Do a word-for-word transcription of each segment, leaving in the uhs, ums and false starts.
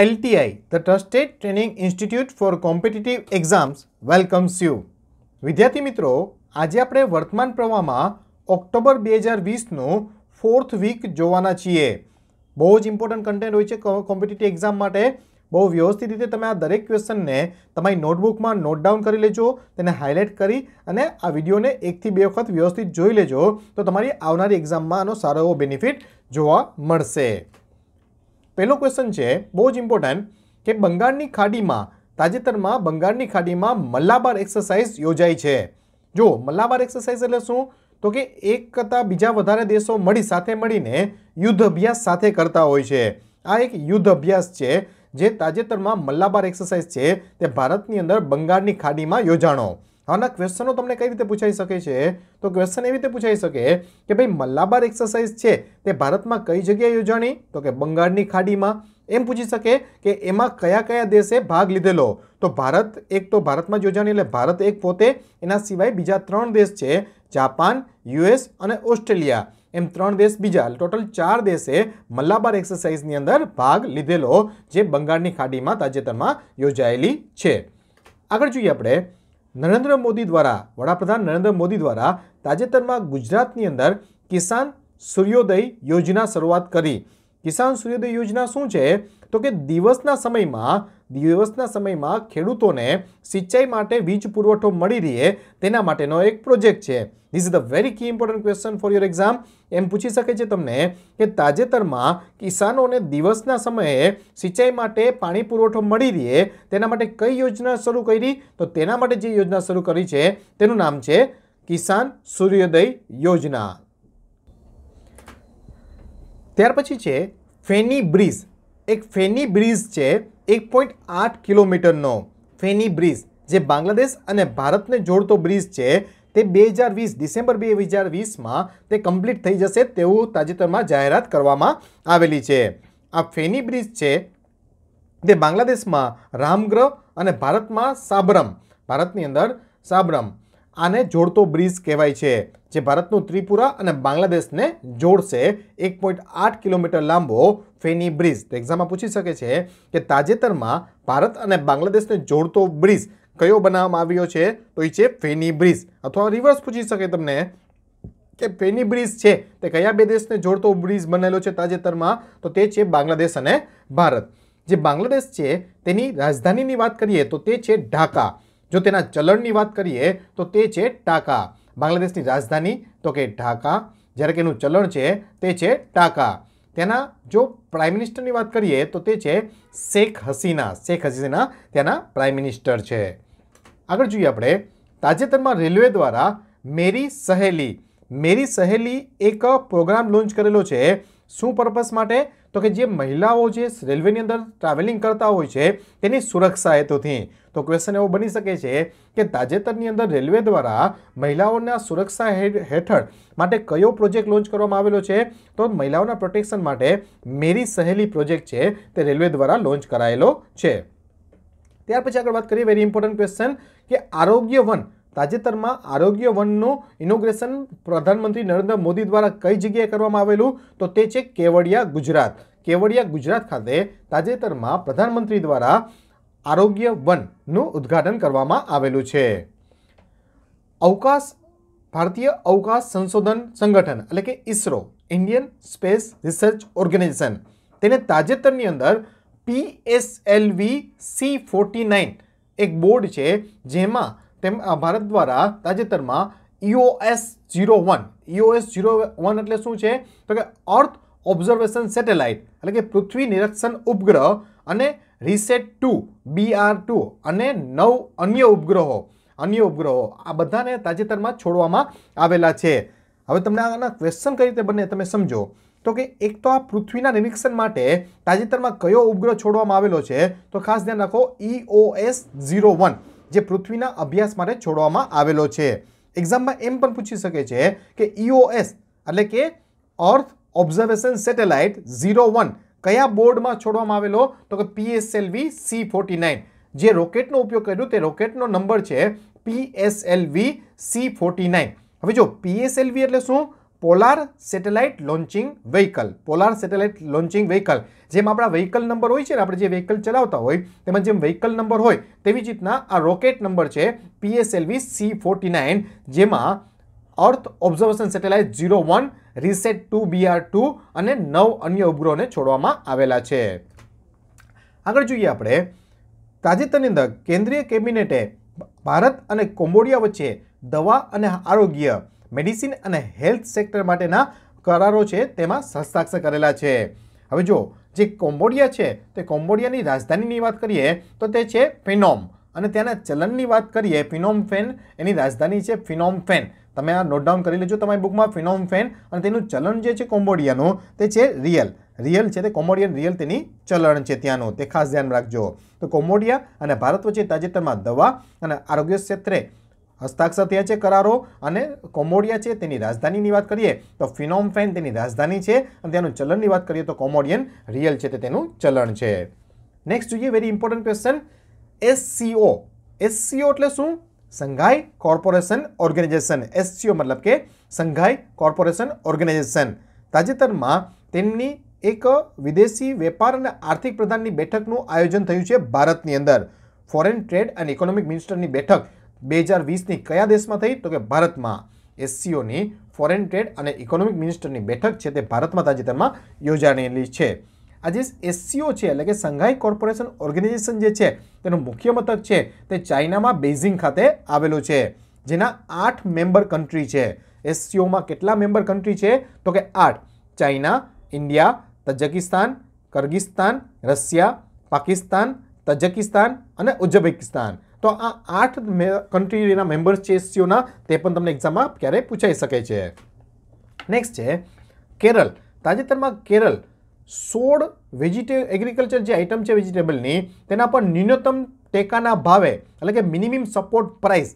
L T I, the Trusted Training Institute for Competitive Exams, welcomes you. વિદ્યાર્થી મિત્રો, આજે આપણે વર્તમાન પ્રવાહમાં ઓક્ટોબર બે હજાર વીસ નો ફોર્થ વીક જોવાના છીએ. બહુ જ ઇમ્પોર્ટન્ટ કન્ટેન્ટ હોય છે કોમ્પિટિટિવ એક્ઝામ માટે. બહુ વ્યવસ્થિત રીતે તમે આ દરેક ક્વેશ્ચનને તમારી નોટબુકમાં નોટ ડાઉન કરી લેજો, તેને હાઇલાઇટ કરી અને આ વિડીયોને એકથી બે વખત વ્યવસ્થિત જોઈ લેજો, તો તમારી આવનારી એક્ઝામમાં આનો સારો એવો બેનિફિટ જોવા મળશે. પહેલો ક્વેશ્ચન છે બહુ જ ઇમ્પોર્ટન્ટ કે બંગાળની ખાડીમાં તાજેતરમાં બંગાળની ખાડીમાં મલાબાર એક્સરસાઇઝ યોજાઈ છે. જો મલાબાર એક્સરસાઇઝ એટલે શું, તો કે એક કરતાં બીજા વધારે દેશો મળી સાથે મળીને યુદ્ધ અભ્યાસ સાથે કરતા હોય છે. આ એક યુદ્ધ અભ્યાસ છે જે તાજેતરમાં મલાબાર એક્સરસાઇઝ છે તે ભારતની અંદર બંગાળની ખાડીમાં યોજાણો. આના ક્વેશ્ચનો તમને કઈ રીતે પૂછાઈ શકે છે, તો ક્વેશ્ચન એવી રીતે પૂછાઈ શકે કે ભાઈ મલાબાર એક્સરસાઇઝ છે તે ભારતમાં કઈ જગ્યાએ યોજાણી, તો કે બંગાળની ખાડીમાં. એમ પૂછી શકે કે એમાં કયા કયા દેશે ભાગ લીધેલો, તો ભારત એક તો ભારતમાં યોજાણી એટલે ભારત એક પોતે, એના સિવાય બીજા ત્રણ દેશ છે જાપાન, યુએસ અને ઓસ્ટ્રેલિયા, એમ ત્રણ દેશ બીજા ટોટલ ચાર દેશે મલાબાર એક્સરસાઇઝની અંદર ભાગ લીધેલો જે બંગાળની ખાડીમાં તાજેતરમાં યોજાયેલી છે. આગળ જોઈએ આપણે નરેન્દ્ર મોદી દ્વારા વડાપ્રધાન નરેન્દ્ર મોદી દ્વારા તાજેતરમાં ગુજરાતની અંદર કિસાન સૂર્યોદય યોજના શરૂઆત કરી. કિસાન સૂર્યોદય યોજના શું છે, તો કે દિવસના સમયમાં દિવસના સમયમાં ખેડૂતોને સિંચાઈ માટે વીજ પુરવઠો મળી રહે તેના માટેનો એક પ્રોજેક્ટ છે. This is a very key important question for your exam. એમ પૂછી શકે છે તમને કે તાજેતરમાં કિસાનોને દિવસના સમયે સિંચાઈ માટે પાણી પુરવઠો મળી રહે તેના માટે કઈ યોજના શરૂ કરી, તો તેના માટે જે યોજના શરૂ કરી છે તેનું નામ છે કિસાન સૂર્યોદય યોજના. ત્યાર પછી છે ફેની બ્રિજ. એક ફેની બ્રિજ છે એક પોઈન્ટ આઠ કિલોમીટરનો. ફેની બ્રિજ જે બાંગ્લાદેશ અને ભારતને જોડતો બ્રિજ છે તે બે હજાર વીસ ડિસેમ્બર બે હજાર વીસમાં તે કમ્પ્લીટ થઈ જશે તેવું તાજેતરમાં જાહેરાત કરવામાં આવેલી છે. આ ફેની બ્રિજ છે તે બાંગ્લાદેશમાં રામગ્રહ અને ભારતમાં સાબરમ, ભારતની અંદર સાબરમ, આને જોડતો બ્રિજ કહેવાય છે જે ભારતનું ત્રિપુરા અને બાંગ્લાદેશને જોડશે. એક પોઈન્ટ આઠ કિલોમીટર લાંબો ફેની બ્રિજ. તો એક્ઝામમાં પૂછી શકે છે કે તાજેતરમાં ભારત અને બાંગ્લાદેશને જોડતો બ્રિજ કયો બનાવવામાં આવ્યો છે, તો એ છે ફેની બ્રિજ. અથવા રિવર્સ પૂછી શકે તમને કે ફેની બ્રિજ છે તે કયા બે દેશને જોડતો બ્રિજ બનેલો છે તાજેતરમાં, તો તે છે બાંગ્લાદેશ અને ભારત. જે બાંગ્લાદેશ છે તેની રાજધાનીની વાત કરીએ તો તે છે ઢાકા. જો તેના ચલણની વાત કરીએ તો તે છે ટાકા. બાંગ્લાદેશની રાજધાની તો કે ઢાકા, જ્યારે કે એનું ચલણ છે તે છે ટાકા. તેના જો પ્રાઇમ મિનિસ્ટરની વાત કરીએ તો તે છે શેખ હસીના. શેખ હસીના તેના પ્રાઇમ મિનિસ્ટર છે. આગળ જોઈએ આપણે તાજેતરમાં રેલવે દ્વારા મેરી સહેલી મેરી સહેલી એક પ્રોગ્રામ લોન્ચ કરેલો છે. શું પર્પસ માટે, તો કે જે મહિલાઓ જે રેલવેની અંદર ટ્રાવેલિંગ કરતા હોય છે તેની સુરક્ષા હેતુથી. તો ક્વેશ્ચન એવો બની શકે છે કે તાજેતરની અંદર રેલવે દ્વારા મહિલાઓના સુરક્ષા હેઠળ માટે કયો પ્રોજેક્ટ લોન્ચ કરવામાં આવેલો છે, તો મહિલાઓના પ્રોટેક્શન માટે મેરી સહેલી પ્રોજેક્ટ છે તે રેલવે દ્વારા લોન્ચ કરાયેલો છે. ત્યાર પછી આગળ વાત કરીએ વેરી ઇમ્પોર્ટન્ટ ક્વેશ્ચન કે આરોગ્યવન. તાજેતરમાં આરોગ્યવનનું ઇનોગ્રેશન પ્રધાનમંત્રી નરેન્દ્ર મોદી દ્વારા કઈ જગ્યાએ કરવામાં આવેલું, તો તે છે કેવડિયા ગુજરાત. કેવડિયા ગુજરાત ખાતે તાજેતરમાં પ્રધાનમંત્રી દ્વારા આરોગ્યવનનું ઉદ્ઘાટન કરવામાં આવેલું છે. અવકાશ ભારતીય અવકાશ સંશોધન સંગઠન એટલે કે ISRO, Indian space research organisation, તેને તાજેતરની અંદર પીએસએલવી સી ફોર્ટી નાઇન એક બોર્ડ છે જેમાં તેમ ભારત દ્વારા તાજેતરમાં E O S zero one. E O S zero one એટલે શું છે, તો કે અર્થ ઓબ્ઝર્વેશન સેટેલાઇટ એટલે કે પૃથ્વી નિરીક્ષણ ઉપગ્રહ, અને RISAT two, B R two અને નવ અન્ય ઉપગ્રહો અન્ય ઉપગ્રહો આ બધાને તાજેતરમાં છોડવામાં આવેલા છે. હવે તમને આના ક્વેશ્ચન કઈ રીતે બને તમે સમજો, તો કે એક તો આ પૃથ્વીના નિરીક્ષણ માટે તાજેતરમાં કયો ઉપગ્રહ છોડવામાં આવેલો છે, તો ખાસ ધ્યાન રાખો E O S zero one જે પૃથ્વીના અભ્યાસ માટે છોડવામાં આવેલો છે. એક્ઝામમાં એમ પણ પૂછી શકે છે કે ઈ ઓ એસ એટલે કે earth observation satellite zero one કયા બોર્ડમાં છોડવામાં આવેલો, તો કે પીએસએલવી સી ફોર્ટી નાઇન. જે રોકેટનો ઉપયોગ કર્યો તે રોકેટનો નંબર છે પીએસએલવી સી ફોર્ટી નાઇન. હવે જો પીએસએલવી એટલે શું, polar satellite launching vehicle. Polar satellite launching vehicle જેમ આપણા વેહિકલ નંબર હોય છે ને આપણે જે વેહિકલ ચલાવતા હોય તેમાં જેમ વેહિકલ નંબર હોય તેવી જ રીતના આ રોકેટ નંબર છે P S L V C forty-nine, જેમાં earth observation satellite zero one, RISAT two, B R two અને નવ અન્ય ઉપગ્રહોને છોડવામાં આવેલા છે. આગળ જોઈએ આપણે તાજેતરની અંદર કેન્દ્રીય કેબિનેટે ભારત અને કોમ્બોડિયા વચ્ચે દવા અને આરોગ્ય, મેડિસિન અને હેલ્થ સેક્ટર માટેના કરારો છે તેમાં હસ્તાક્ષર કરેલા છે. હવે જો જે કોમ્બોડિયા છે તે કોમ્બોડિયાની રાજધાનીની વાત કરીએ તો તે છે ફિનોમ, અને ત્યાંના ચલણની વાત કરીએ ફિનોમ ફેન, એની રાજધાની છે ફિનોમ ફેન. તમે આ નોટ ડાઉન કરી લેજો તમારી બુકમાં, ફિનોમ ફેન, અને તેનું ચલણ જે છે કોમ્બોડિયાનું તે છે રિયલ. રિયલ છે તે કોમ્બોડિયન રિયલ તેની ચલણ છે ત્યાંનું, તે ખાસ ધ્યાન રાખજો. તો કોમ્બોડિયા અને ભારત વચ્ચે તાજેતરમાં દવા અને આરોગ્ય ક્ષેત્રે હસ્તાક્ષર થયા છે કરારો, અને કોમ્બોડિયા છે તેની રાજધાનીની વાત કરીએ તો ફિનોમ ફેન તેની રાજધાની છે, અને તેનું ચલણની વાત કરીએ તો કોમ્બોડિયન રિયલ છે તે તેનું ચલણ છે. નેક્સ્ટ જોઈએ very important question, SCO. SCO એટલે શું? શંઘાઈ કોર્પોરેશન ઓર્ગેનાઇઝેશન. એસસીઓ મતલબ કે શંઘાઈ કોર્પોરેશન ઓર્ગેનાઇઝેશન. તાજેતરમાં તેમની એક વિદેશી વેપાર અને આર્થિક પ્રધાનની બેઠકનું આયોજન થયું છે ભારતની અંદર. ફોરેન ટ્રેડ એન્ડ ઇકોનોમિક મિનિસ્ટરની બેઠક બે હજાર વીસની કયા દેશમાં થઈ? તો કે ભારતમાં. એસસીઓની ફોરેન ટ્રેડ અને ઇકોનોમિક મિનિસ્ટરની બેઠક છે તે ભારતમાં તાજેતરમાં યોજાયેલી છે. આજે એસસીઓ છે એટલે કે શંઘાઈ કોર્પોરેશન ઓર્ગેનાઇઝેશન જે છે તેનું મુખ્ય મથક છે તે ચાઇનામાં બેઇઝિંગ ખાતે આવેલું છે, જેના આઠ મેમ્બર કન્ટ્રી છે. એસસીઓમાં કેટલા મેમ્બર કન્ટ્રી છે? તો કે આઠ. China, India, Tajikistan, Kyrgyzstan, Russia, Pakistan, Tajikistan અને ઉઝબેકિસ્તાન. તો આ આઠ કન્ટ્રીના મેમ્બર્સ છે એસસીઓના, તે પણ તમને એક્ઝામમાં ક્યારેય પૂછાઈ શકે છે. નેક્સ્ટ છે કેરળ. તાજેતરમાં કેરળ સોળ વેજીટે એગ્રીકલ્ચર જે આઇટમ છે વેજીટેબલની તેના પર ન્યૂનતમ ટેકાના ભાવે એટલે કે મિનિમમ સપોર્ટ પ્રાઇસ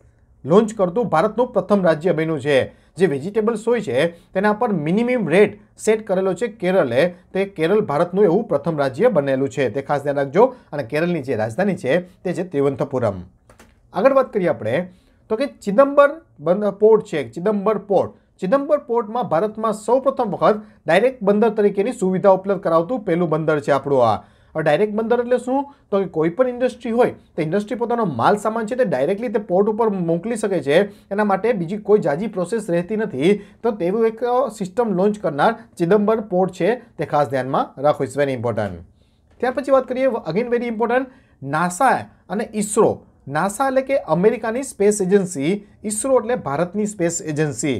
લોન્ચ કરતું ભારતનું પ્રથમ રાજ્ય બન્યું છે. જે વેજીટેબલ્સ હોય છે તેના પર મિનિમમ રેટ સેટ કરેલો છે કેરળે, તે કેરળ ભારતનું એવું પ્રથમ રાજ્ય બનેલું છે, તે ખાસ ધ્યાન રાખજો. અને કેરળની જે રાજધાની છે તે છે તિરુવનંતપુરમ. આગળ વાત કરીએ આપણે તો કે ચિદમ્બર પોર્ટ છે. ચિદમ્બર પોર્ટ ચિદમ્બર પોર્ટમાં ભારતમાં સૌ પ્રથમ વખત ડાયરેક્ટ બંદર તરીકેની સુવિધા ઉપલબ્ધ કરાવતું પહેલું બંદર છે આપણું આ. હવે ડાયરેક્ટ બંદર એટલે શું? તો કે કોઈ પણ ઇન્ડસ્ટ્રી હોય તો ઇન્ડસ્ટ્રી પોતાનો માલ સામાન છે તે ડાયરેક્ટલી તે પોર્ટ ઉપર મોકલી શકે છે, એના માટે બીજી કોઈ જાજી પ્રોસેસ રહેતી નથી. તો તેવું એક સિસ્ટમ લોન્ચ કરનાર ચિદમ્બર પોર્ટ છે, તે ખાસ ધ્યાનમાં રાખો, ઇટ્સ વેરી ઇમ્પોર્ટન્ટ. ત્યાર પછી વાત કરીએ અગેન વેરી ઇમ્પોર્ટન્ટ, નાસા અને ઇસરો. નાસા એટલે કે અમેરિકાની સ્પેસ એજન્સી, ઇસરો એટલે ભારતની સ્પેસ એજન્સી.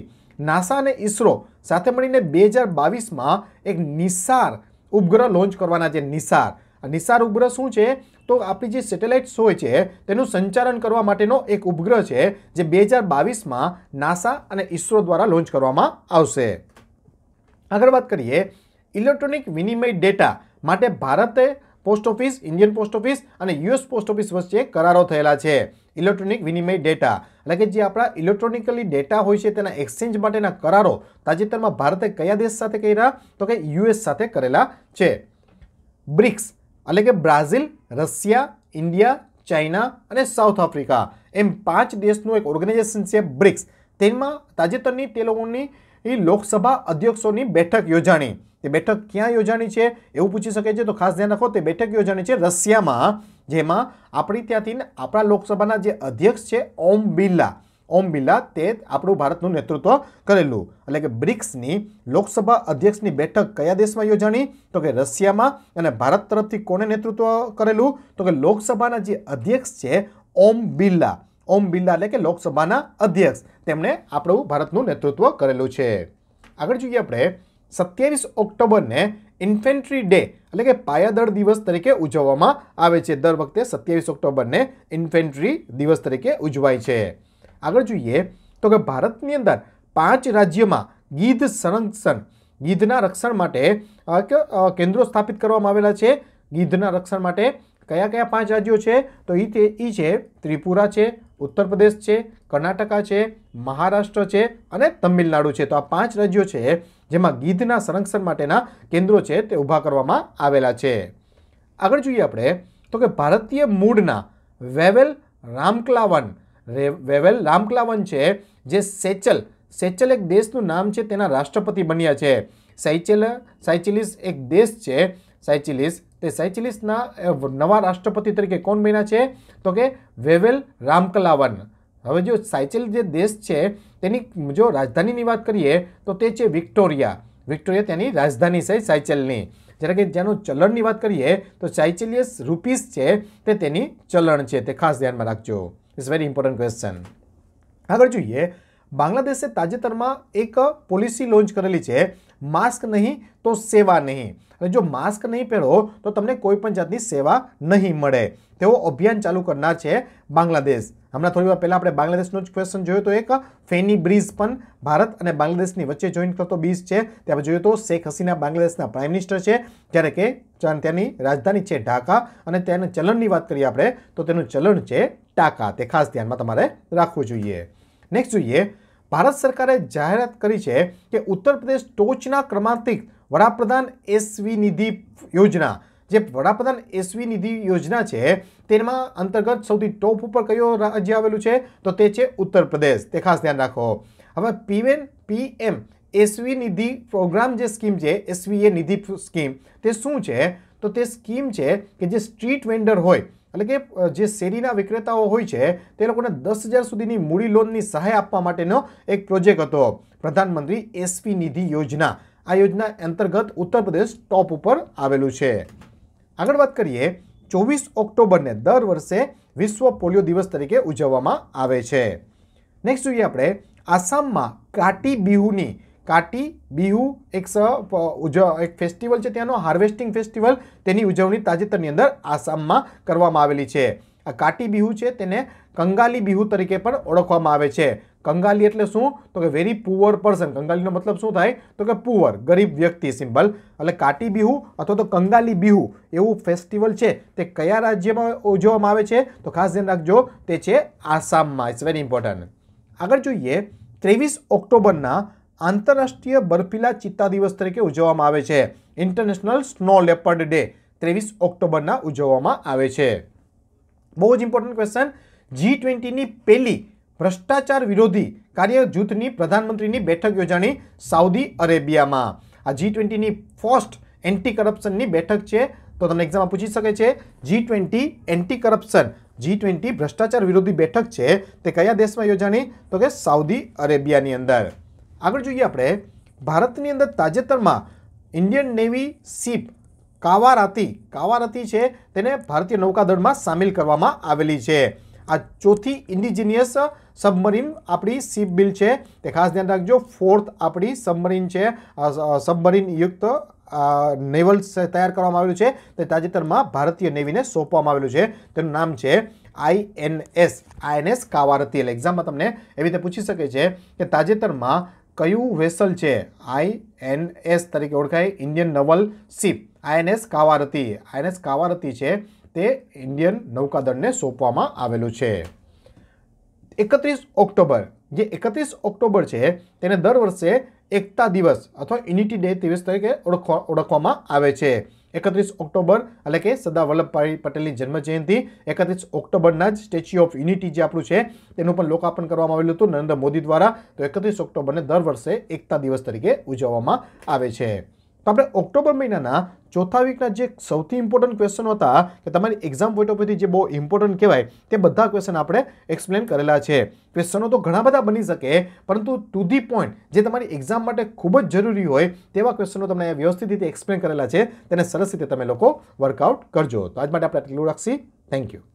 નાસા અને ઇસરો સાથે મળીને બે હજાર બાવીસમાં એક નિસાર ઉપગ્રહ લોન્ચ કરવાના છે. નિસાર નિસાર ઉપગ્રહ શું છે? તો આપણી જે સેટેલાઇટ્સ હોય છે તેનું સંચાલન કરવા માટેનો એક ઉપગ્રહ છે, જે બે હજાર બાવીસમાં નાસા અને ઇસરો દ્વારા લોન્ચ કરવામાં આવશે. આગળ વાત કરીએ ઇલેક્ટ્રોનિક વિનિમય ડેટા માટે ભારતે post office, Indian post office અને યુએસ પોસ્ટ ઓફિસ વચ્ચે કરારો થયેલા છે. ઇલેક્ટ્રોનિક વિનિમય ડેટા એટલે કે જે આપણા ઇલેક્ટ્રોનિકલી ડેટા હોય છે તેના એક્સચેન્જ માટેના કરારો તાજેતરમાં ભારતે કયા દેશ સાથે કર્યા? તો કે યુએસ સાથે કરેલા છે. બ્રિક્સ એટલે કે બ્રાઝિલ, રશિયા, ઇન્ડિયા, ચાઇના અને સાઉથ આફ્રિકા એમ પાંચ દેશનું એક ઓર્ગેનાઇઝેશન છે બ્રિક્સ. તેમાં તાજેતરની તે લોકોની લોકસભા અધ્યક્ષોની બેઠક યોજાણી. તે બેઠક ક્યાં યોજાણી છે એવું પૂછી શકે છે, તો ખાસ ધ્યાન રાખો. તે બેઠક યોજાણી છે રશિયામાં, જેમાં આપણી ત્યાંથી આપણા લોકસભાના જે અધ્યક્ષ છે ઓમ બિરલા, ઓમ બિરલા તે આપણું ભારતનું નેતૃત્વ કરેલું. એટલે કે બ્રિક્સની લોકસભા અધ્યક્ષની બેઠક કયા દેશમાં યોજાણી? તો કે રશિયામાં. અને ભારત તરફથી કોને નેતૃત્વ કરેલું? તો કે લોકસભાના જે અધ્યક્ષ છે ઓમ બિરલા. ઓમ બિરલા એટલે કે લોકસભાના અધ્યક્ષ, તેમણે આપણું ભારતનું નેતૃત્વ કરેલું છે. આગળ જોઈએ આપણે સત્યાવીસ ઓક્ટોબરને ઇન્ફેન્ટ્રી ડે એટલે કે પાયાદળ દિવસ તરીકે ઉજવવામાં આવે છે. દર વખતે સત્યાવીસ ઓક્ટોબરને ઇન્ફેન્ટ્રી દિવસ તરીકે ઉજવાય છે. આગળ જોઈએ તો કે ભારતની અંદર પાંચ રાજ્યોમાં ગીધ સંરક્ષણ, ગીધના રક્ષણ માટે કેન્દ્રો સ્થાપિત કરવામાં આવેલા છે. ગીધના રક્ષણ માટે કયા કયા પાંચ રાજ્યો છે? તો એ તે એ છે ત્રિપુરા છે, ઉત્તર પ્રદેશ છે, કર્ણાટકા છે, મહારાષ્ટ્ર છે અને તમિલનાડુ છે. તો આ પાંચ રાજ્યો છે જેમાં ગીધના સંરક્ષણ માટેના કેન્દ્રો છે તે ઊભા કરવામાં આવેલા છે. આગળ જોઈએ આપણે તો કે ભારતીય મૂળના વેવેલ રામકલાવન, વેવેલ રામકલાવન છે જે સેચલ, સેચલ એક દેશનું નામ છે, તેના રાષ્ટ્રપતિ બન્યા છે. સાઇચેલ સાઇચેલિસ એક દેશ છે, સાયચીલીસ તે સાયચીલીસના નવા રાષ્ટ્રપતિ તરીકે કોણ બન્યા છે તો કે વેવેલ રામકલાવન। હવે જો સાયચીલ જે દેશ છે તેની જો રાજધાનીની વાત કરીએ તો તે છે વિક્ટોરિયા। વિક્ટોરિયા તેની રાજધાની છે સાયચેલની। જ્યારે કે જેનું ચલણની વાત કરીએ તો સાયચેલિયસ રૂપીસ છે તે તેની ચલણ છે, તે ખાસ ધ્યાનમાં રાખજો। It's very important question. આગળ જોઈએ બાંગ્લાદેશે તાજેતરમાં એક પોલિસી લોન્ચ કરેલી છે માસ્ક નહીં તો સેવા નહીં। અને જો માસ્ક નહીં પહેરો તો તમને કોઈપણ જાતની સેવા નહીં મળે તેવો અભિયાન ચાલુ કરનાર છે બાંગ્લાદેશ। હમણાં થોડી વાર પહેલાં આપણે બાંગ્લાદેશનો જ ક્વેશ્ચન જોયો તો એક ફેની બ્રિજ પણ ભારત અને બાંગ્લાદેશની વચ્ચે જોઈન્ટ કરતો બીચ છે તે આપણે જોયું તો શેખ હસીના બાંગ્લાદેશના પ્રાઇમ મિનિસ્ટર છે જ્યારે કે તેની રાજધાની છે ઢાકા અને તેના ચલણની વાત કરીએ આપણે તો તેનું ચલણ છે ટાકા, તે ખાસ ધ્યાનમાં તમારે રાખવું જોઈએ। નેક્સ્ટ જોઈએ ભારત સરકારે જાહેરાત કરી છે કે ઉત્તર પ્રદેશ ટોચના ક્રમાંકિત વડાપ્રધાન એસવીનિધિ યોજના, જે વડાપ્રધાન એસવીનિધિ યોજના છે તેમાં અંતર્ગત સૌથી ટોપ ઉપર કયો રાજ્ય આવેલું છે તો તે છે ઉત્તર પ્રદેશ, તે ખાસ ધ્યાન રાખો। હવે પીએમ પીએમ એસવીનિધિ પ્રોગ્રામ જે સ્કીમ છે એસવીએ નિધિ સ્કીમ તે શું છે તો તે સ્કીમ છે કે જે સ્ટ્રીટ વેન્ડર હોય એટલે કે જે શેરીના વિક્રેતાઓ હોય છે તે લોકોને દસ હજાર સુધીની મૂડી લોનની સહાય આપવા માટેનો એક પ્રોજેક્ટ હતો પ્રધાનમંત્રી એસવી નિધિ યોજના। આ યોજના અંતર્ગત ઉત્તર પ્રદેશ ટોપ ઉપર આવેલું છે। આગળ વાત કરીએ ચોવીસ ઓક્ટોબરને દર વર્ષે વિશ્વ પોલિયો દિવસ તરીકે ઉજવવામાં આવે છે। નેક્સ્ટ જોઈએ આપણે આસામમાં કાટી બિહુની કાટી બિહુ એક એક ફેસ્ટિવલ છે ત્યાંનો હાર્વેસ્ટિંગ ફેસ્ટિવલ તેની ઉજવણી તાજેતરની અંદર આસામમાં કરવામાં આવેલી છે। આ કાટી બિહુ છે તેને કંગાલી બિહુ તરીકે પણ ઓળખવામાં આવે છે। કંગાલી એટલે શું તો કે વેરી પુઅર પર્સન, કંગાલીનો મતલબ શું થાય તો કે પુઅર ગરીબ વ્યક્તિ સિમ્બલ, એટલે કાટી બિહુ અથવા તો કંગાલી બિહુ એવું ફેસ્ટિવલ છે તે કયા રાજ્યમાં ઉજવવામાં આવે છે તો ખાસ ધ્યાન રાખજો તે છે આસામમાં। It's very important. આગળ જોઈએ ત્રેવીસ ઓક્ટોબરના આંતરરાષ્ટ્રીય બર્ફીલા ચિત્તા દિવસ તરીકે ઉજવવામાં આવે છે, ઇન્ટરનેશનલ સ્નો લેપર્ડ ડે ત્રેવીસ ઓક્ટોબરના ઉજવવામાં આવે છે। બહુ જ ઇમ્પોર્ટન્ટ ક્વેશ્ચન। જી ટ્વેન્ટીની પહેલી ભ્રષ્ટાચાર વિરોધી કાર્ય જૂથની પ્રધાનમંત્રીની બેઠક યોજાણી સાઉદી અરેબિયામાં। આ જી ટ્વેન્ટીની ફર્સ્ટ એન્ટી કરપ્શનની બેઠક છે તો તમને એક્ઝામમાં પૂછી શકે છે। G twenty anti corruption G twenty ભ્રષ્ટાચાર વિરોધી બેઠક છે તે કયા દેશમાં યોજાણી તો કે સાઉદી અરેબિયાની અંદર। આગળ જોઈએ આપણે ભારતની અંદર તાજેતરમાં Indian navy ship Kavaratti Kavaratti છે તેને ભારતીય નૌકાદળમાં સામેલ કરવામાં આવેલી છે। આ ચોથી ઇન્ડિજિનિયસ સબમરીન આપણી શિપ બિલ છે તે ખાસ ધ્યાન રાખજો। ફોર્થ આપણી સબમરીન છે સબમરીન યુક્ત નેવલ્સ તૈયાર કરવામાં આવેલું છે તે તાજેતરમાં ભારતીય નેવીને સોંપવામાં આવેલું છે તેનું નામ છે આઈએનએસ આઈએનએસ કાવારાતી। એટલે એક્ઝામમાં તમને એવી રીતે પૂછી શકે છે કે તાજેતરમાં કયું વેસલ છે આઈએનએસ તરીકે ઓળખાય Indian naval ship INS Kavaratti INS Kavaratti છે તે ઇન્ડિયન નૌકાદળને સોંપવામાં આવેલું છે। એકત્રીસ ઓક્ટોબર જે એકત્રીસ ઓક્ટોબર છે તેને દર વર્ષે એકતા દિવસ અથવા યુનિટી ડે દિવસ તરીકે ઓળખવા ઓળખવામાં આવે છે। એકત્રીસ ઓક્ટોબર એટલે કે સરદાર વલ્લભભાઈ પટેલની જન્મજયંતિ એકત્રીસ ઓક્ટોબરના જ સ્ટેચ્યુ ઓફ યુનિટી જે આપણું છે તેનું પણ લોકાર્પણ કરવામાં આવેલું હતું નરેન્દ્ર મોદી દ્વારા, તો એકત્રીસ ઓક્ટોબરને દર વર્ષે એકતા દિવસ તરીકે ઉજવવામાં આવે છે। તો આપણે ઓક્ટોબર મહિનાના ચોથા વીકના જે સૌથી ઇમ્પોર્ટન્ટ ક્વેશ્ચનો હતા કે તમારી એક્ઝામ પોઈન્ટ ઓફ વ્યૂથી જે બહુ ઇમ્પોર્ટન્ટ કહેવાય તે બધા ક્વેશ્ચન આપણે એક્સપ્લેન કરેલા છે। ક્વેશ્ચનો તો ઘણા બધા બની શકે પરંતુ ટુ ધી પોઈન્ટ જે તમારી એક્ઝામ માટે ખૂબ જ જરૂરી હોય તેવા ક્વેશ્ચનો તમને વ્યવસ્થિત રીતે એક્સપ્લેન કરેલા છે તેને સરસ રીતે તમે લોકો વર્કઆઉટ કરજો। તો આજ માટે આપણે આટલું રાખશી। Thank you.